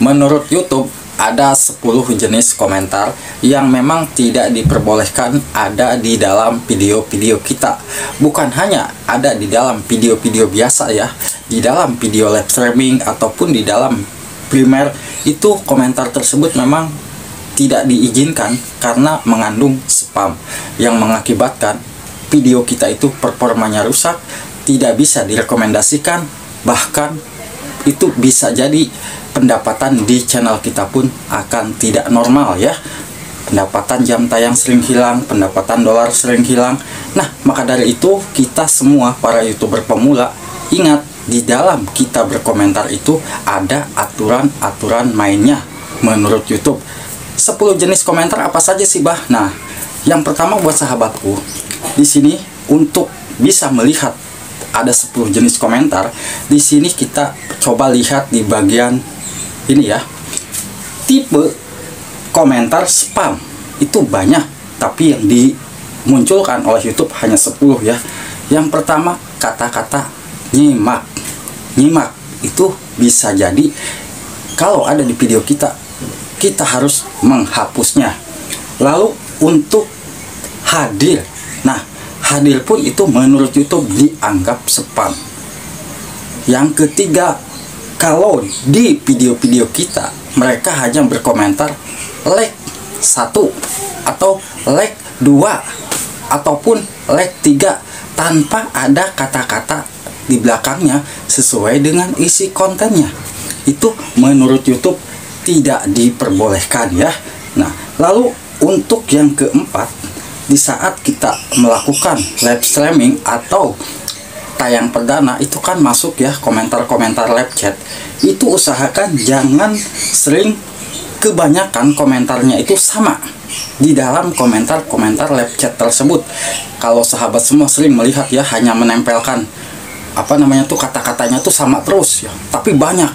Menurut YouTube, ada 10 jenis komentar yang memang tidak diperbolehkan ada di dalam video-video kita. Bukan hanya ada di dalam video-video biasa ya, di dalam video live streaming ataupun di dalam primer, itu komentar tersebut memang tidak diizinkan karena mengandung spam yang mengakibatkan video kita itu performanya rusak, tidak bisa direkomendasikan, bahkan itu bisa jadi pendapatan di channel kita pun akan tidak normal ya. Pendapatan jam tayang sering hilang, pendapatan dolar sering hilang. Nah, maka dari itu kita semua para YouTuber pemula, ingat, di dalam kita berkomentar itu ada aturan-aturan mainnya menurut YouTube. 10 jenis komentar apa saja sih, Bah? Nah, yang pertama buat sahabatku, di sini untuk bisa melihat ada 10 jenis komentar, di sini kita coba lihat di bagian ini ya, tipe komentar spam itu banyak, tapi yang dimunculkan oleh YouTube hanya 10 ya. Yang pertama, kata-kata nyimak. Nyimak itu bisa jadi kalau ada di video kita, kita harus menghapusnya. Lalu untuk hadir, nah hadir pun itu menurut YouTube dianggap spam. Yang ketiga, kalau di video-video kita mereka hanya berkomentar like 1 atau like 2 ataupun like 3 tanpa ada kata-kata di belakangnya sesuai dengan isi kontennya, itu menurut YouTube tidak diperbolehkan ya. Nah, lalu untuk yang keempat, di saat kita melakukan live streaming atau tayang perdana, itu kan masuk ya komentar-komentar live chat. Itu usahakan jangan sering kebanyakan komentarnya itu sama di dalam komentar-komentar live chat tersebut. Kalau sahabat semua sering melihat ya, hanya menempelkan apa namanya tuh, kata-katanya tuh sama terus ya, tapi banyak.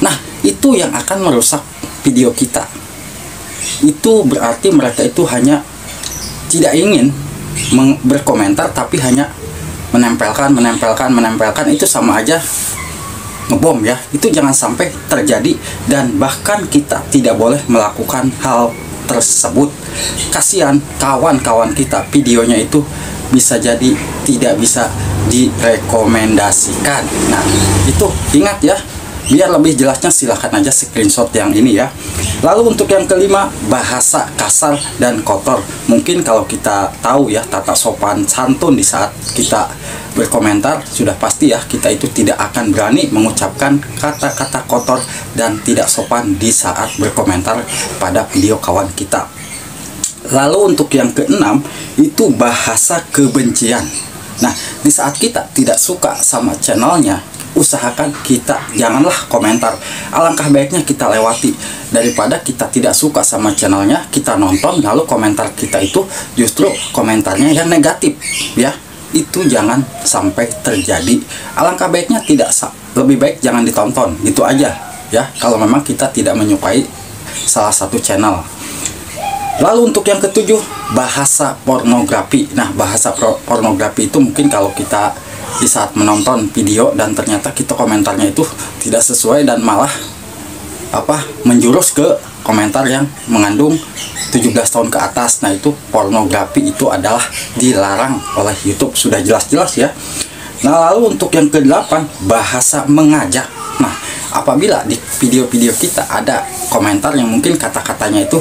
Nah, itu yang akan merusak video kita. Itu berarti mereka itu hanya tidak ingin berkomentar, tapi hanya menempelkan, itu sama aja ngebom ya. Itu jangan sampai terjadi, dan bahkan kita tidak boleh melakukan hal tersebut. Kasihan kawan-kawan kita, videonya itu bisa jadi tidak bisa direkomendasikan. Nah, itu ingat ya. Biar lebih jelasnya silahkan aja screenshot yang ini ya. Lalu untuk yang kelima, bahasa kasar dan kotor. Mungkin kalau kita tahu ya tata sopan santun di saat kita berkomentar, sudah pasti ya kita itu tidak akan berani mengucapkan kata-kata kotor dan tidak sopan di saat berkomentar pada video kawan kita. Lalu untuk yang keenam, itu bahasa kebencian. Nah, di saat kita tidak suka sama channelnya, usahakan kita janganlah komentar. Alangkah baiknya kita lewati, daripada kita tidak suka sama channelnya, kita nonton lalu komentar kita itu justru komentarnya yang negatif ya. Itu jangan sampai terjadi. Alangkah baiknya lebih baik jangan ditonton gitu aja ya, kalau memang kita tidak menyukai salah satu channel. Lalu untuk yang ketujuh, bahasa pornografi. Nah, bahasa pornografi itu mungkin kalau kita di saat menonton video dan ternyata kita komentarnya itu tidak sesuai dan malah menjurus ke komentar yang mengandung 17 tahun ke atas. Nah, itu pornografi, itu adalah dilarang oleh YouTube, sudah jelas-jelas ya. Nah, lalu untuk yang ke-8, bahasa mengajak. Nah, apabila di video-video kita ada komentar yang mungkin kata-katanya itu,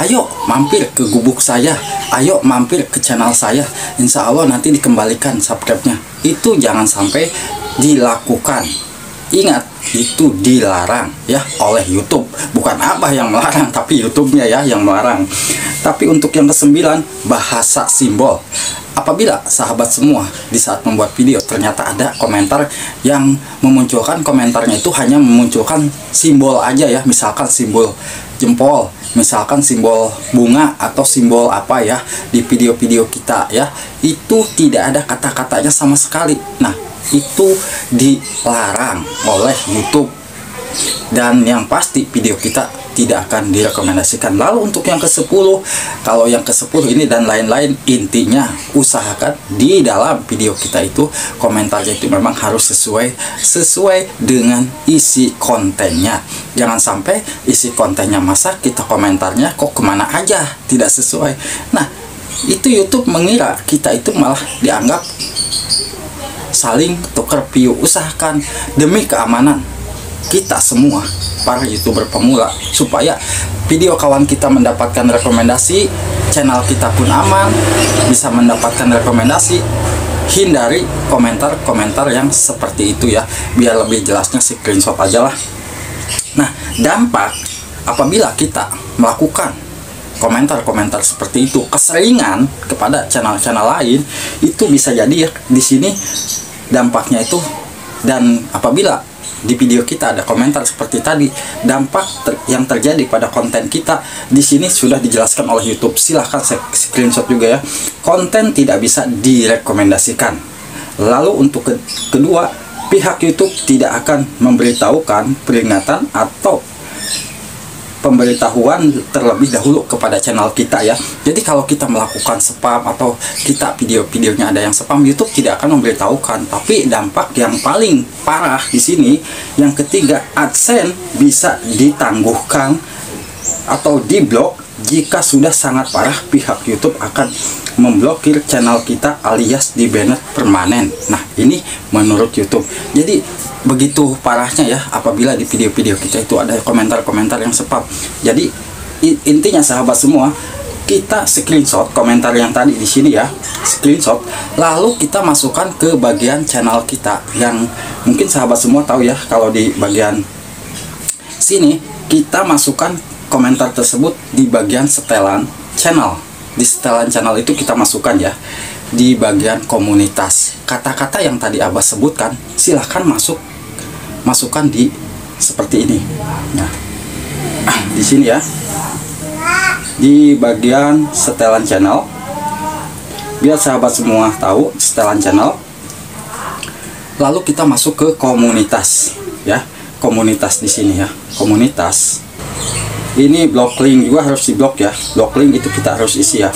ayo mampir ke gubuk saya, ayo mampir ke channel saya, insya Allah nanti dikembalikan subscribe-nya, itu jangan sampai dilakukan. Ingat, itu dilarang ya oleh YouTube. Bukan apa yang melarang, tapi YouTube-nya ya yang melarang. Tapi untuk yang ke-9, bahasa simbol. Apabila sahabat semua di saat membuat video ternyata ada komentar yang memunculkan komentarnya itu hanya memunculkan simbol aja ya, misalkan simbol jempol, misalkan simbol bunga atau simbol apa ya di video-video kita ya, itu tidak ada kata-katanya sama sekali. Nah, itu dilarang oleh YouTube. Dan yang pasti video kita tidak akan direkomendasikan. Lalu untuk yang ke-10, kalau yang ke-10 ini dan lain-lain, intinya usahakan di dalam video kita itu komentarnya itu memang harus sesuai dengan isi kontennya. Jangan sampai isi kontennya masa kita komentarnya kok kemana aja tidak sesuai. Nah, itu YouTube mengira kita itu malah dianggap saling tukar view. Usahakan demi keamanan kita semua para YouTuber pemula, supaya video kawan kita mendapatkan rekomendasi, channel kita pun aman bisa mendapatkan rekomendasi. Hindari komentar-komentar yang seperti itu ya, biar lebih jelasnya screenshot aja lah. Nah, dampak apabila kita melakukan komentar-komentar seperti itu keseringan kepada channel-channel lain, itu bisa jadi ya di sini dampaknya itu. Dan apabila di video kita ada komentar seperti tadi, dampak yang terjadi pada konten kita di sini sudah dijelaskan oleh YouTube. Silahkan screenshot juga ya. Konten tidak bisa direkomendasikan. Lalu untuk kedua, pihak YouTube tidak akan memberitahukan peringatan atau pemberitahuan terlebih dahulu kepada channel kita ya. Jadi kalau kita melakukan spam atau kita video-videonya ada yang spam, YouTube tidak akan memberitahukan. Tapi dampak yang paling parah di sini, yang ketiga, AdSense bisa ditangguhkan atau diblok jika sudah sangat parah. Pihak YouTube akan memblokir channel kita alias di banner permanen. Nah, ini menurut YouTube. Jadi begitu parahnya ya apabila di video-video kita itu ada komentar-komentar yang spam. Jadi intinya sahabat semua, kita screenshot komentar yang tadi di sini ya, screenshot, lalu kita masukkan ke bagian channel kita. Yang mungkin sahabat semua tahu ya, kalau di bagian sini kita masukkan komentar tersebut di bagian setelan channel. Di setelan channel itu kita masukkan ya di bagian komunitas. Kata-kata yang tadi Abah sebutkan silahkan masukkan di seperti ini. Nah, di sini ya, di bagian setelan channel, biar sahabat semua tahu setelan channel. Lalu kita masuk ke komunitas ya, komunitas di sini ya, komunitas. Ini block link juga harus diblok ya, block link itu kita harus isi ya.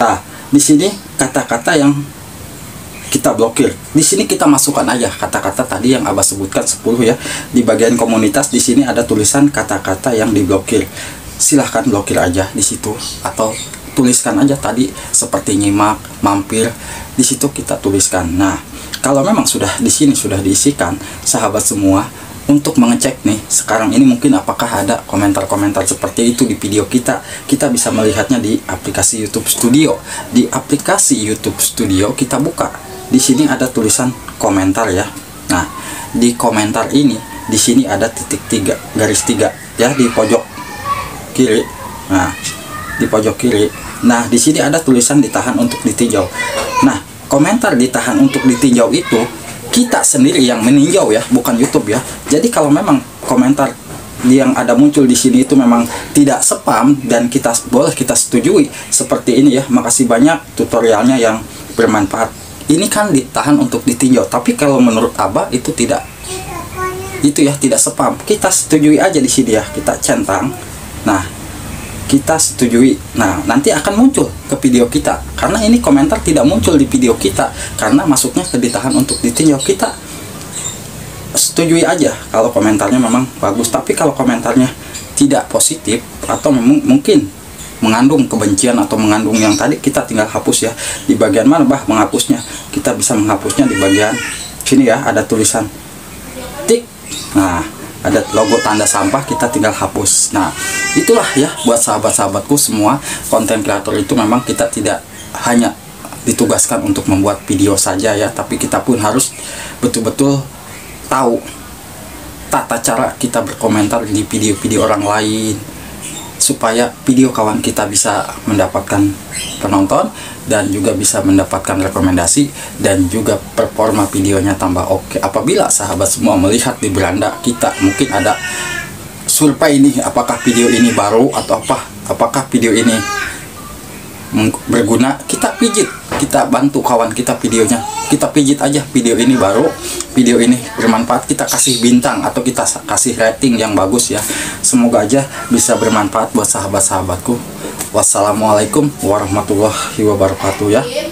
Nah, di sini kata-kata yang kita blokir, di sini kita masukkan aja kata-kata tadi yang Abah sebutkan 10 ya. Di bagian komunitas di sini ada tulisan kata-kata yang diblokir, silahkan blokir aja di situ, atau tuliskan aja tadi seperti nyimak, mampir, di situ kita tuliskan. Nah, kalau memang sudah di sini sudah diisikan, sahabat semua untuk mengecek nih sekarang ini mungkin apakah ada komentar-komentar seperti itu di video kita. Kita bisa melihatnya di aplikasi YouTube Studio. Di aplikasi YouTube Studio kita buka, di sini ada tulisan komentar ya. Nah, di komentar ini di sini ada titik 3, garis 3 ya, di pojok kiri. Nah, di pojok kiri, nah di sini ada tulisan ditahan untuk ditinjau. Nah, komentar ditahan untuk ditinjau itu kita sendiri yang meninjau ya, bukan YouTube ya. Jadi kalau memang komentar yang ada muncul di sini itu memang tidak spam dan kita boleh kita setujui seperti ini ya. Makasih banyak tutorialnya yang bermanfaat. Ini kan ditahan untuk ditinjau, tapi kalau menurut Abah itu tidak, itu ya tidak spam. Kita setujui aja di sini ya, kita centang. Nah, kita setujui. Nah, nanti akan muncul ke video kita, karena ini komentar tidak muncul di video kita karena masuknya ke ditahan untuk ditinjau. Kita setujui aja kalau komentarnya memang bagus. Tapi kalau komentarnya tidak positif atau mungkin mengandung kebencian atau mengandung yang tadi, kita tinggal hapus ya. Di bagian mana Bah menghapusnya? Kita bisa menghapusnya di bagian sini ya, ada tulisan tik. Nah, ada logo tanda sampah, kita tinggal hapus. Nah, itulah ya buat sahabat-sahabatku semua, konten kreator itu memang kita tidak hanya ditugaskan untuk membuat video saja ya, tapi kita pun harus betul-betul tahu tata cara kita berkomentar di video-video orang lain, supaya video kawan kita bisa mendapatkan penonton dan juga bisa mendapatkan rekomendasi, dan juga performa videonya tambah oke. Apabila sahabat semua melihat di beranda kita mungkin ada survei nih, apakah video ini baru atau apakah video ini berguna, kita pijit kita bantu kawan kita videonya, kita pijit aja video ini, baru video ini bermanfaat, kita kasih bintang atau kita kasih rating yang bagus ya. Semoga aja bisa bermanfaat buat sahabat-sahabatku. Wassalamualaikum warahmatullahi wabarakatuh ya.